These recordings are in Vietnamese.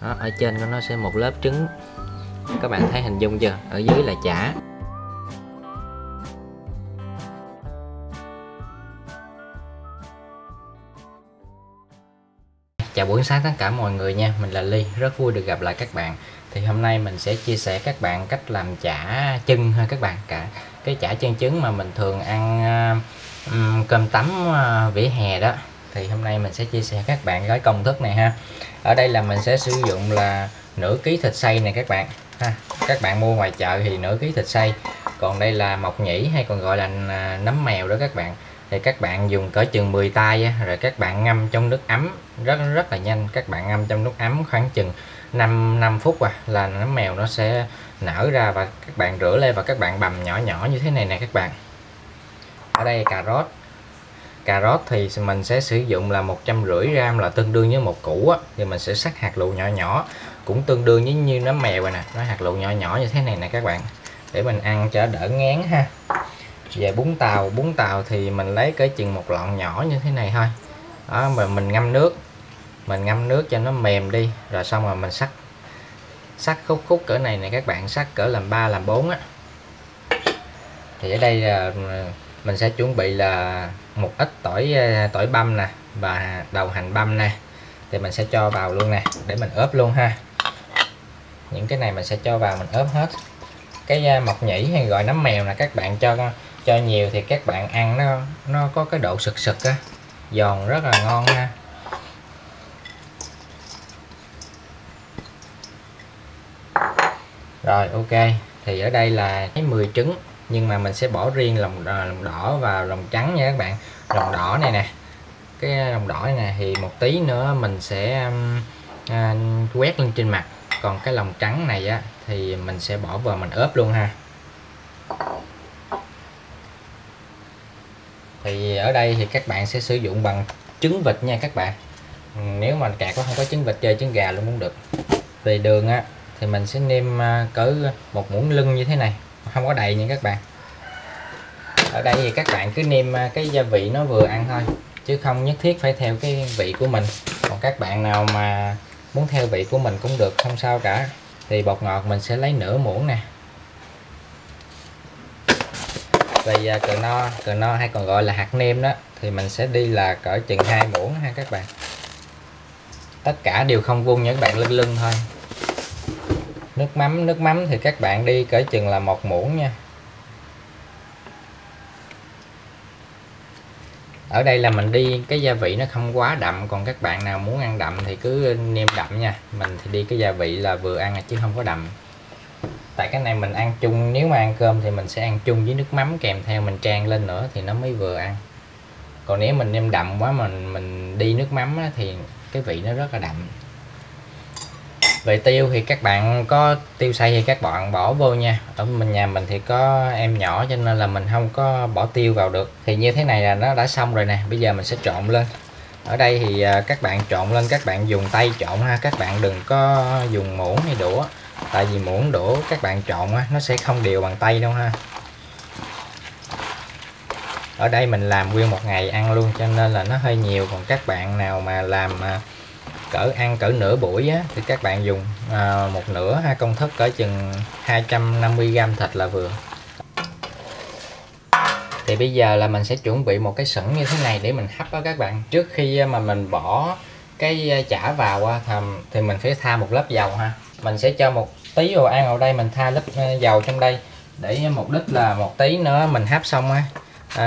Đó, ở trên của nó sẽ một lớp trứng, các bạn thấy hình dung chưa, ở dưới là chả. Chào buổi sáng tất cả mọi người nha, mình là Ly, rất vui được gặp lại các bạn. Thì hôm nay mình sẽ chia sẻ các bạn cách làm chả chân ha các bạn, cả cái chả chân trứng mà mình thường ăn cơm tấm vỉa hè đó. Thì hôm nay mình sẽ chia sẻ các bạn cái công thức này ha. Ở đây là mình sẽ sử dụng là nửa ký thịt xay này các bạn ha. Các bạn mua ngoài chợ thì nửa ký thịt xay, còn đây là mộc nhĩ hay còn gọi là nấm mèo đó các bạn. Thì các bạn dùng cỡ chừng 10 tay rồi các bạn ngâm trong nước ấm rất là nhanh. Các bạn ngâm trong nước ấm khoảng chừng 5 phút là nấm mèo nó sẽ nở ra, và các bạn rửa lên và các bạn bằm nhỏ nhỏ như thế này nè các bạn. Ở đây cà rốt. Cà rốt thì mình sẽ sử dụng là 150g là tương đương với một củ á, thì mình sẽ xắt hạt lựu nhỏ nhỏ, cũng tương đương với như nấm mèo rồi nè, nó hạt lựu nhỏ nhỏ như thế này nè các bạn, để mình ăn cho đỡ ngán ha. Về bún tàu thì mình lấy cái chừng một lọn nhỏ như thế này thôi. Đó, mình ngâm nước cho nó mềm đi, rồi xong rồi mình xắt khúc cỡ này nè các bạn, xắt cỡ làm 3 làm 4 á. Thì ở đây là mình sẽ chuẩn bị là một ít tỏi băm nè và đầu hành băm nè, thì mình sẽ cho vào luôn nè để mình ướp luôn ha. Những cái này mình sẽ cho vào mình ướp hết. Cái mộc nhĩ hay gọi nấm mèo là các bạn cho nhiều thì các bạn ăn nó có cái độ sực sực á, giòn rất là ngon ha. Rồi ok, thì ở đây là cái 10 trứng, nhưng mà mình sẽ bỏ riêng lòng đỏ và lòng trắng nha các bạn. Lòng đỏ này nè, cái lòng đỏ này nè thì một tí nữa mình sẽ quét lên trên mặt, còn cái lòng trắng này á thì mình sẽ bỏ vào mình ướp luôn ha. Thì ở đây thì các bạn sẽ sử dụng bằng trứng vịt nha các bạn, nếu mà cả có không có trứng vịt chơi trứng gà luôn cũng được. Về đường á thì mình sẽ nêm cỡ một muỗng lưng như thế này, không có đầy nha các bạn. Ở đây thì các bạn cứ nêm cái gia vị nó vừa ăn thôi, chứ không nhất thiết phải theo cái vị của mình, còn các bạn nào mà muốn theo vị của mình cũng được, không sao cả. Thì bột ngọt mình sẽ lấy nửa muỗng nè. Về cờ no hay còn gọi là hạt nêm đó, thì mình sẽ đi là cỡ chừng 2 muỗng ha các bạn. Tất cả đều không vuông nha các bạn, lưng thôi. Nước mắm thì các bạn đi cỡ chừng là 1 muỗng nha. Ở đây là mình đi cái gia vị nó không quá đậm, còn các bạn nào muốn ăn đậm thì cứ nêm đậm nha. Mình thì đi cái gia vị là vừa ăn chứ không có đậm. Tại cái này mình ăn chung, nếu mà ăn cơm thì mình sẽ ăn chung với nước mắm kèm theo mình trang lên nữa thì nó mới vừa ăn. Còn nếu mình nêm đậm quá mình đi nước mắm á, thì cái vị nó rất là đậm. Về tiêu thì các bạn có tiêu xay thì các bạn bỏ vô nha. Ở nhà mình thì có em nhỏ cho nên là mình không có bỏ tiêu vào được. Thì như thế này là nó đã xong rồi nè. Bây giờ mình sẽ trộn lên. Ở đây thì các bạn trộn lên, các bạn dùng tay trộn ha. Các bạn đừng có dùng muỗng hay đũa. Tại vì muỗng đũa các bạn trộn nó sẽ không đều bằng tay đâu ha. Ở đây mình làm nguyên một ngày ăn luôn cho nên là nó hơi nhiều. Còn các bạn nào mà làm ăn cỡ nửa buổi á, thì các bạn dùng một nửa ha, công thức cỡ chừng 250g thịt là vừa. Thì bây giờ là mình sẽ chuẩn bị một cái sửng như thế này để mình hấp đó các bạn. Trước khi mà mình bỏ cái chả vào thì mình phải tha một lớp dầu ha. Mình sẽ cho một tí đồ ăn vào đây, mình tha lớp dầu trong đây để mục đích là một tí nữa mình hấp xong á,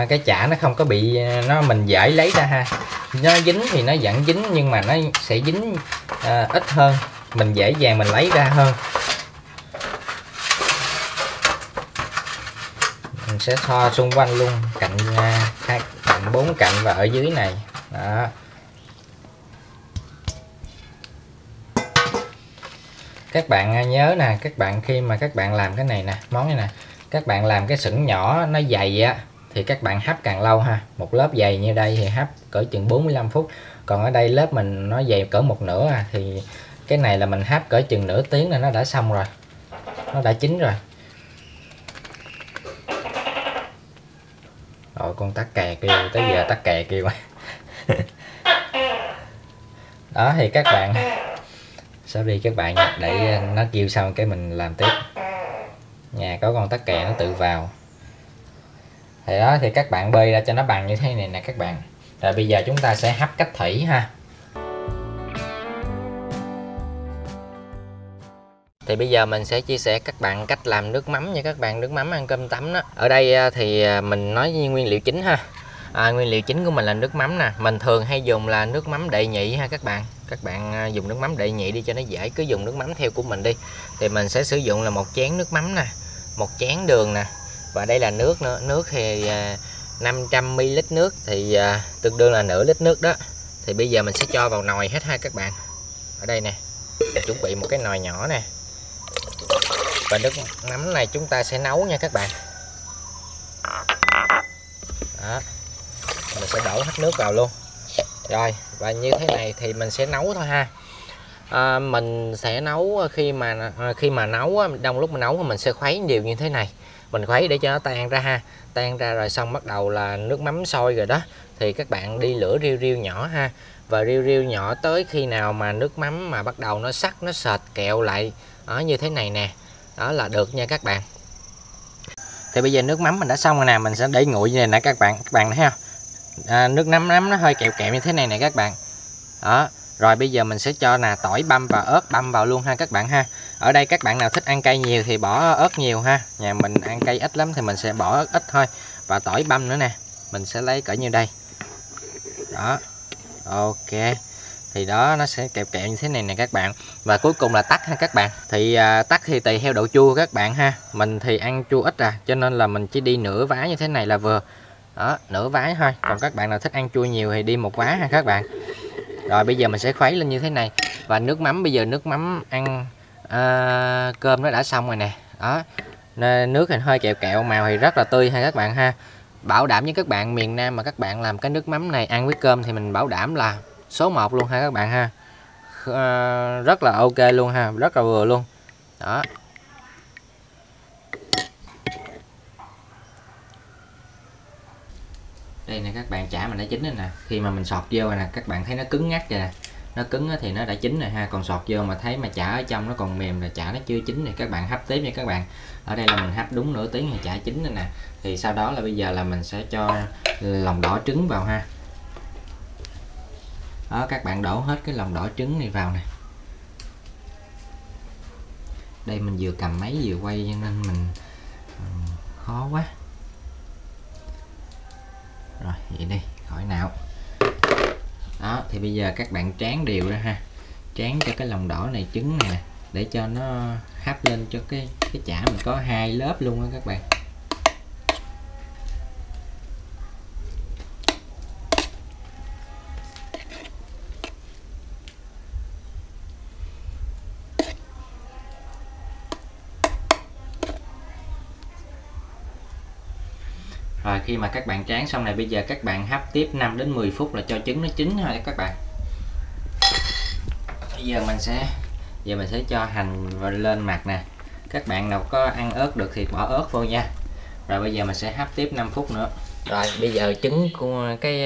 cái chả nó không có bị, mình dễ lấy ra ha. Nó dính thì nó vẫn dính nhưng mà nó sẽ dính ít hơn, mình dễ dàng mình lấy ra hơn. Mình sẽ thoa xung quanh luôn, cạnh 4 cạnh và ở dưới này đó. Các bạn nhớ nè, các bạn khi mà các bạn làm cái này nè, món này nè, các bạn làm cái sửng nhỏ nó dày á thì các bạn hấp càng lâu ha. Một lớp dày như đây thì hấp cỡ chừng 45 phút, còn ở đây lớp mình nó dày cỡ một nửa à, thì cái này là mình hấp cỡ chừng nửa tiếng là nó đã xong rồi, nó đã chín rồi. Rồi con tắc kè kêu, tới giờ tắc kè kêu. Đó thì các bạn Sắp đi các bạn, để nó kêu xong cái mình làm tiếp. Nhà có con tắc kè nó tự vào. Thì đó, thì các bạn bơi ra cho nó bằng như thế này nè các bạn. Rồi bây giờ chúng ta sẽ hấp cách thủy ha. Thì bây giờ mình sẽ chia sẻ các bạn cách làm nước mắm nha các bạn, nước mắm ăn cơm tấm đó. Ở đây thì mình nói như nguyên liệu chính ha. Nguyên liệu chính của mình là nước mắm nè. Mình thường hay dùng là nước mắm đệ nhị ha các bạn. Các bạn dùng nước mắm đệ nhị đi cho nó dễ, cứ dùng nước mắm theo của mình đi. Thì mình sẽ sử dụng là 1 chén nước mắm nè, 1 chén đường nè. Và đây là nước nữa, nước thì 500 ml nước thì tương đương là nửa lít nước đó. Thì bây giờ mình sẽ cho vào nồi hết ha các bạn. Ở đây nè, mình chuẩn bị một cái nồi nhỏ nè. Và nước mắm này chúng ta sẽ nấu nha các bạn. Đó, mình sẽ đổ hết nước vào luôn. Rồi, và như thế này thì mình sẽ nấu thôi ha. Mình sẽ nấu khi mà nấu, trong lúc mình nấu mình sẽ khuấy đều như thế này. Mình khuấy để cho nó tan ra ha. Tan ra rồi xong bắt đầu là nước mắm sôi rồi đó. Thì các bạn đi lửa riu riu nhỏ ha. Và riu riu nhỏ tới khi nào mà nước mắm mà bắt đầu nó sắc, nó sệt kẹo lại ở như thế này nè. Đó là được nha các bạn. Thì bây giờ nước mắm mình đã xong rồi nè. Mình sẽ để nguội như này nè các bạn. Các bạn thấy không? Nước mắm nó hơi kẹo kẹo như thế này nè các bạn. Đó. Rồi bây giờ mình sẽ cho là tỏi băm và ớt băm vào luôn ha các bạn ha. Ở đây các bạn nào thích ăn cay nhiều thì bỏ ớt nhiều ha. Nhà mình ăn cay ít lắm thì mình sẽ bỏ ớt ít thôi. Và tỏi băm nữa nè. Mình sẽ lấy cỡ như đây. Đó. Ok. Thì đó, nó sẽ kẹo kẹo như thế này nè các bạn. Và cuối cùng là tắc ha các bạn. Thì tắc thì tùy theo độ chua các bạn ha. Mình thì ăn chua ít à, cho nên là mình chỉ đi nửa vá như thế này là vừa. Đó, nửa vá thôi. Còn các bạn nào thích ăn chua nhiều thì đi 1 vá ha các bạn. Rồi bây giờ mình sẽ khuấy lên như thế này. Và nước mắm, bây giờ nước mắm ăn cơm nó đã xong rồi nè. Đó, nước thì hơi kẹo kẹo, màu thì rất là tươi ha các bạn ha. Bảo đảm với các bạn miền Nam mà các bạn làm cái nước mắm này ăn với cơm thì mình bảo đảm là số 1 luôn ha các bạn ha. Rất là ok luôn ha, rất là vừa luôn. Đó. Đây nè các bạn, chả mình đã chín rồi nè. Khi mà mình sọt vô rồi nè, các bạn thấy nó cứng ngắt rồi nè. Nó cứng thì nó đã chín rồi ha. Còn sọt vô mà thấy mà chả ở trong nó còn mềm là chả nó chưa chín thì các bạn hấp tiếp nha các bạn. Ở đây là mình hấp đúng nửa tiếng thì chả chín rồi nè. Thì sau đó là bây giờ là mình sẽ cho lòng đỏ trứng vào ha. Đó, các bạn đổ hết cái lòng đỏ trứng này vào nè. Đây mình vừa cầm máy vừa quay cho nên mình khó quá. Rồi vậy đi, khỏi nào. Đó, thì bây giờ các bạn tráng đều ra ha. Tráng cho cái lòng đỏ này, trứng này nè, để cho nó hấp lên cho cái chả mình có 2 lớp luôn á các bạn. Rồi khi mà các bạn tráng xong này, bây giờ các bạn hấp tiếp 5 đến 10 phút là cho trứng nó chín thôi các bạn. Bây giờ mình sẽ cho hành lên mặt nè. Các bạn nào có ăn ớt được thì bỏ ớt vô nha. Rồi bây giờ mình sẽ hấp tiếp 5 phút nữa. Rồi bây giờ trứng của cái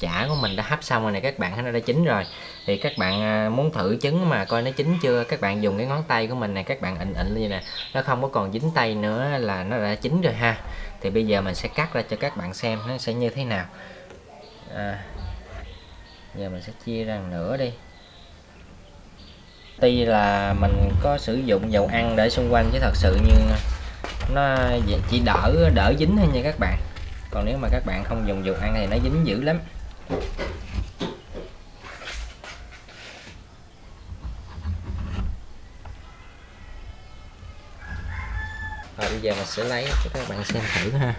chả của mình đã hấp xong rồi nè các bạn, nó đã chín rồi. Thì các bạn muốn thử trứng mà coi nó chín chưa, các bạn dùng cái ngón tay của mình nè, các bạn ịnh ịnh như nè, nó không có còn dính tay nữa là nó đã chín rồi ha. Thì bây giờ mình sẽ cắt ra cho các bạn xem nó sẽ như thế nào. Giờ mình sẽ chia ra nửa đi. Tuy là mình có sử dụng dầu ăn để xung quanh chứ thật sự như nó chỉ đỡ dính thôi nha các bạn. Còn nếu mà các bạn không dùng dầu ăn thì nó dính dữ lắm. Rồi bây giờ mình sẽ lấy cho các bạn xem thử ha.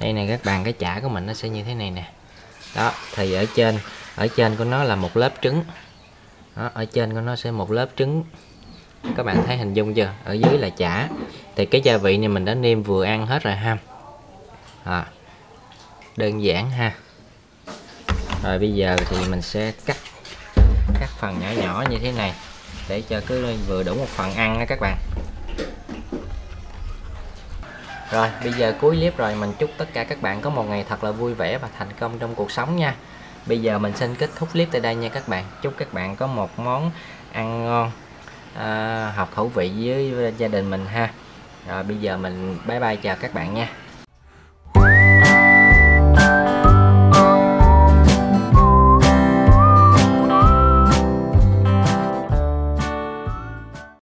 Đây nè các bạn, cái chả của mình nó sẽ như thế này nè. Đó, thì ở trên của nó là 1 lớp trứng. Đó, ở trên của nó sẽ 1 lớp trứng. Các bạn thấy hình dung chưa? Ở dưới là chả. Thì cái gia vị này mình đã nêm vừa ăn hết rồi ha. Đơn giản ha. Rồi bây giờ thì mình sẽ cắt phần nhỏ nhỏ như thế này để cho cứ vừa đủ 1 phần ăn đó các bạn. Rồi bây giờ cuối clip rồi, mình chúc tất cả các bạn có một ngày thật là vui vẻ và thành công trong cuộc sống nha. Bây giờ mình xin kết thúc clip tại đây nha các bạn. Chúc các bạn có một món ăn ngon, hợp khẩu vị với gia đình mình ha. Rồi bây giờ mình bye bye, chào các bạn nha.